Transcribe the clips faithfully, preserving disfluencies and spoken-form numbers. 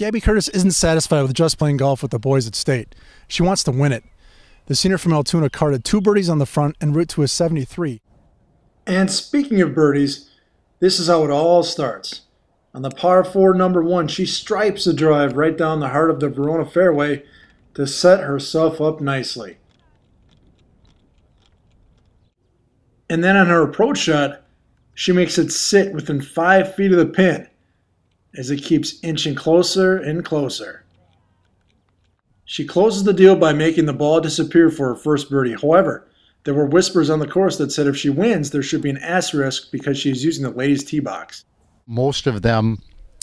Gabby Curtis isn't satisfied with just playing golf with the boys at state. She wants to win it. The senior from Altoona carded two birdies on the front en route to a seventy-three. And speaking of birdies, this is how it all starts. On the par four number one, she stripes a drive right down the heart of the Verona fairway to set herself up nicely. And then on her approach shot, she makes it sit within five feet of the pin, as it keeps inching closer and closer. She closes the deal by making the ball disappear for her first birdie. However, there were whispers on the course that said if she wins, there should be an asterisk because she is using the ladies' tee box. Most of them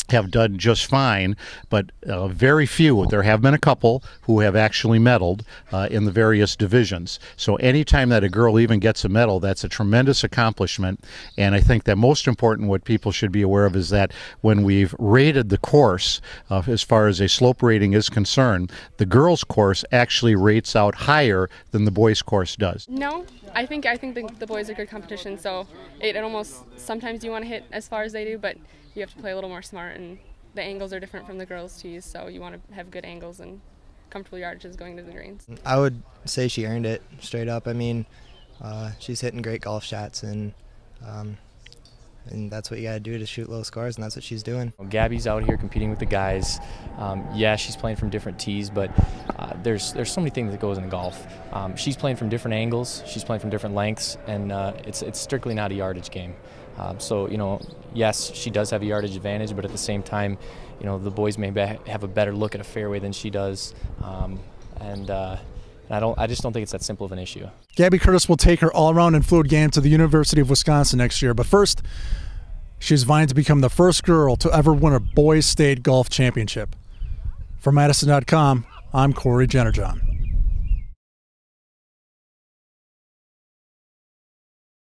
have done just fine, but uh, very few. There have been a couple who have actually medaled uh, in the various divisions. So anytime that a girl even gets a medal, that's a tremendous accomplishment. And I think that most important, what people should be aware of, is that when we've rated the course, uh, as far as a slope rating is concerned, the girls' course actually rates out higher than the boys' course does. No, I think I think the, the boys are good competition, so it, it almost, sometimes you want to hit as far as they do, but you have to play a little more smart, and the angles are different from the girls' tees, so you want to have good angles and comfortable yardages going to the greens. I would say she earned it straight up. I mean, uh, she's hitting great golf shots, and um, and that's what you got to do to shoot low scores, and that's what she's doing. Well, Gabby's out here competing with the guys. Um, yeah, she's playing from different tees, but uh, there's there's so many things that goes in golf. Um, she's playing from different angles, she's playing from different lengths, and uh, it's it's strictly not a yardage game. Um, so, you know, yes, she does have a yardage advantage, but at the same time, you know, the boys may have a better look at a fairway than she does. Um, and uh, I don't, I just don't think it's that simple of an issue. Gabby Curtis will take her all-around and fluid game to the University of Wisconsin next year. But first, she's vying to become the first girl to ever win a Boys State Golf Championship. For Madison dot com, I'm Corey Jennerjohn.